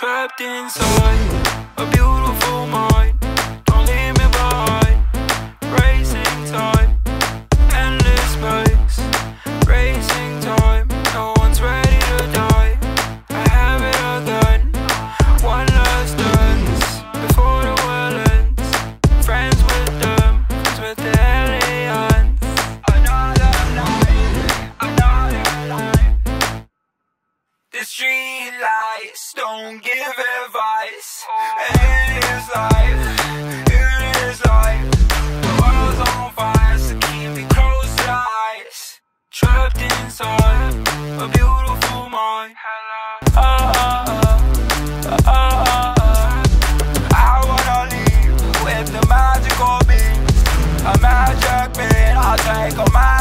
trapped inside a beautiful mind. Don't leave me behind. Racing time, endless space. Racing time, no one's ready to die. I have it all done. One last dance before the world ends. Friends with them, friends with the aliens. Another night, another life. The street lights don't give advice. It is life, it is life. The world's on fire, so keep me close to the eyes. Trapped inside a beautiful mind. I wanna leave with the magical beans. A magic bean, I'll take a magic.